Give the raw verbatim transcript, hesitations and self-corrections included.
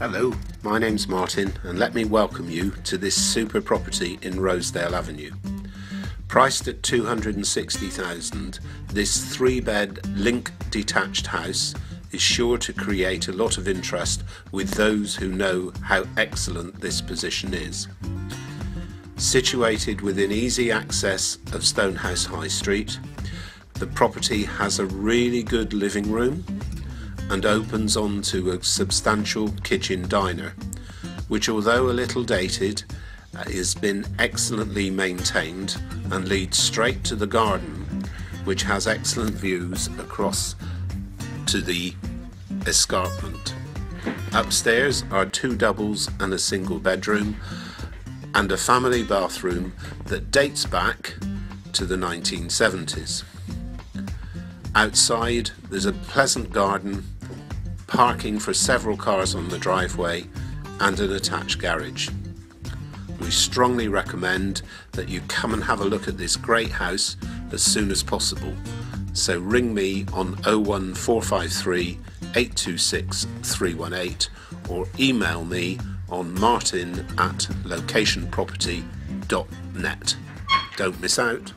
Hello, my name's Martin and let me welcome you to this super property in Rosedale Avenue. Priced at two hundred and sixty thousand dollars, this three bed link detached house is sure to create a lot of interest with those who know how excellent this position is. Situated within easy access of Stonehouse High Street, the property has a really good living room and opens onto a substantial kitchen diner, which, although a little dated, has been excellently maintained and leads straight to the garden, which has excellent views across to the escarpment. Upstairs are two doubles and a single bedroom and a family bathroom that dates back to the nineteen seventies. Outside, there's a pleasant garden, parking for several cars on the driveway, and an attached garage. We strongly recommend that you come and have a look at this great house as soon as possible. So ring me on oh one four five three, eight two six, three one eight or email me on martin at locationproperty dot net. Don't miss out.